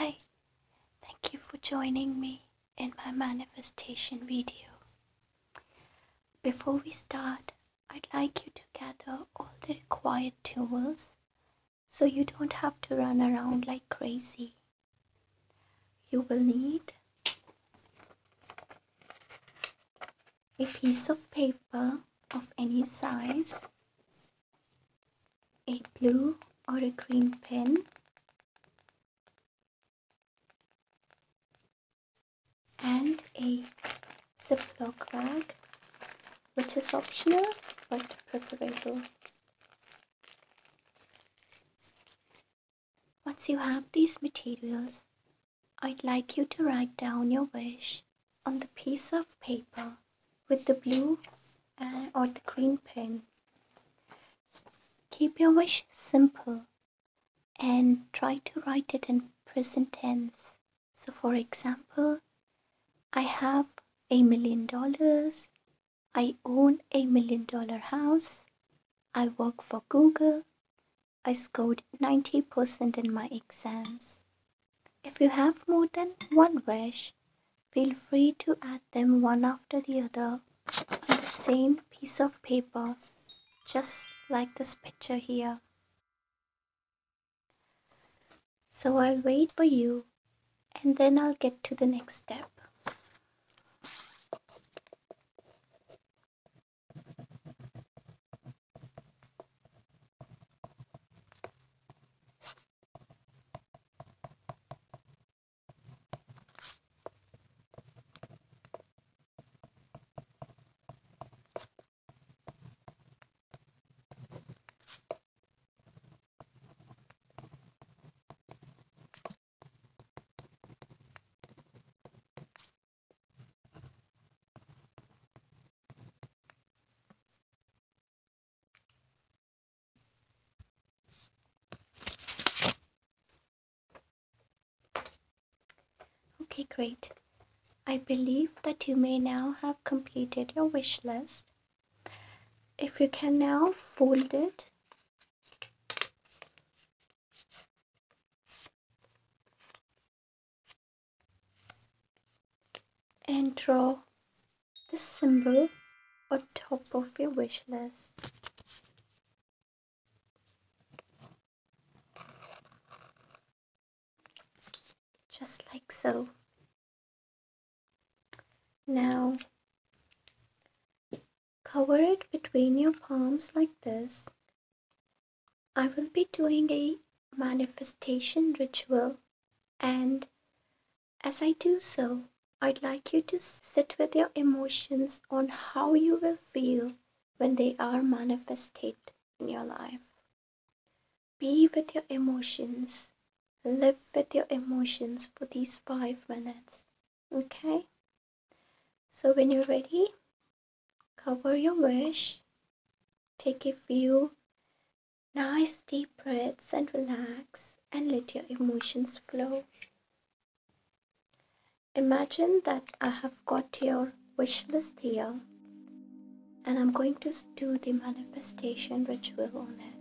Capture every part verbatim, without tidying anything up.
Hi, thank you for joining me in my manifestation video. Before we start, I'd like you to gather all the required tools so you don't have to run around like crazy. You will need a piece of paper of any size, a blue or a green pen, and a Ziploc bag, which is optional but preferable. Once you have these materials, I'd like you to write down your wish on the piece of paper with the blue or the green pen. Keep your wish simple and try to write it in present tense. So for example, I have a million dollars, I own a million dollar house, I work for Google, I scored ninety percent in my exams. If you have more than one wish, feel free to add them one after the other on the same piece of paper, just like this picture here. So I'll wait for you and then I'll get to the next step. Okay, great. I believe that you may now have completed your wish list. If you can now fold it and draw the symbol on top of your wish list. Just like so. Now, cover it between your palms like this. I will be doing a manifestation ritual, and as I do so, I'd like you to sit with your emotions on how you will feel when they are manifested in your life. Be with your emotions. Live with your emotions for these five minutes, okay? So when you're ready, cover your wish, take a few nice deep breaths and relax and let your emotions flow. Imagine that I have got your wish list here and I'm going to do the manifestation ritual on it.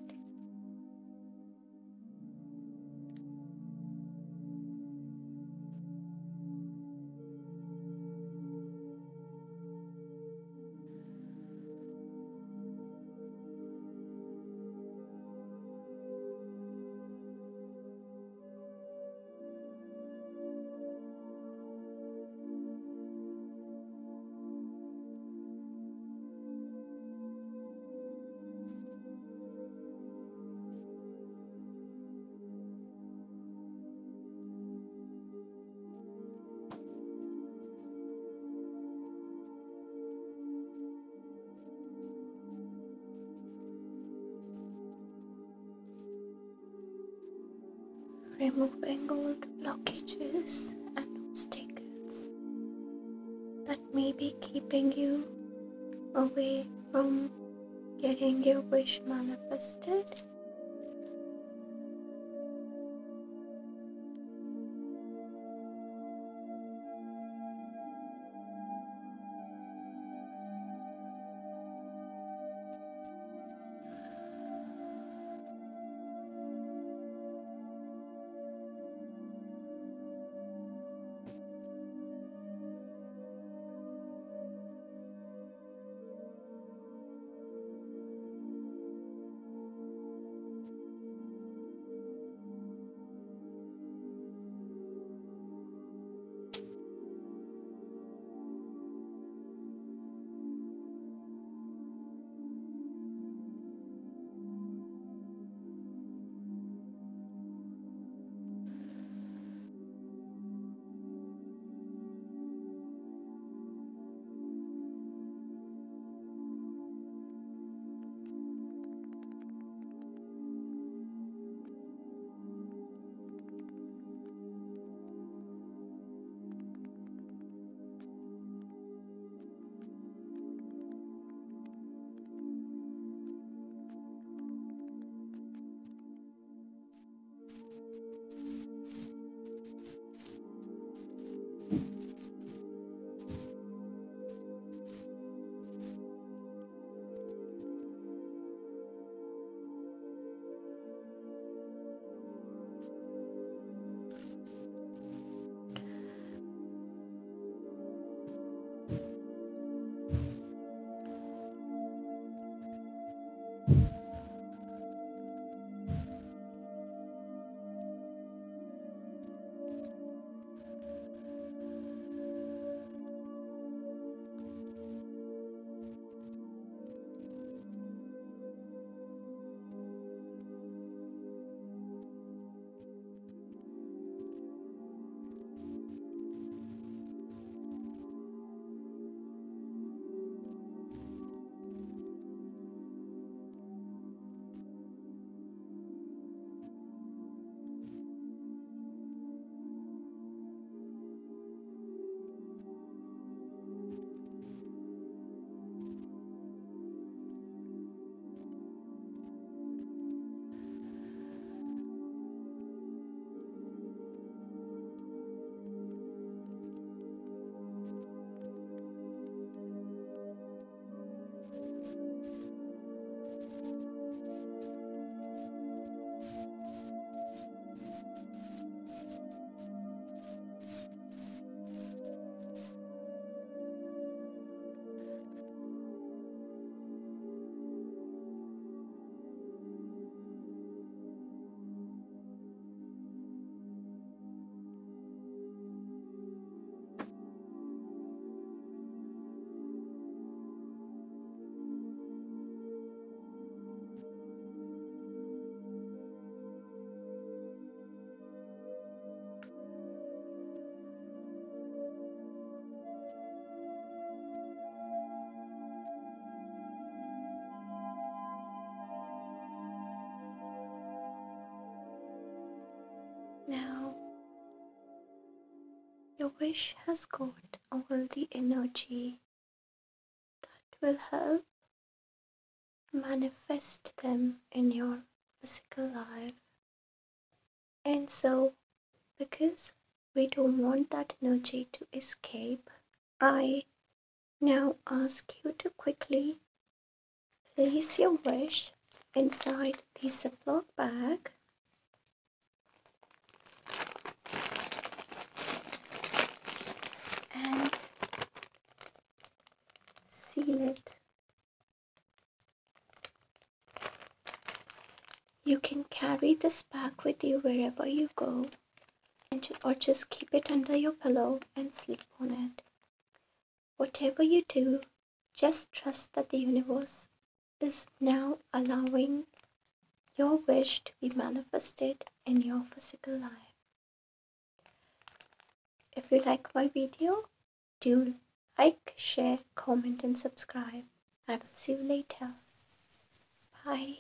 Removing all the blockages and obstacles that may be keeping you away from getting your wish manifested. Now, your wish has got all the energy that will help manifest them in your physical life. And so, because we don't want that energy to escape, I now ask you to quickly place your wish inside the Ziploc bag. And seal it. You can carry this bag with you wherever you go, and or just keep it under your pillow and sleep on it. Whatever you do, just trust that the universe is now allowing your wish to be manifested in your physical life. If you like my video, do like, share, comment and subscribe. I will see you later. Bye.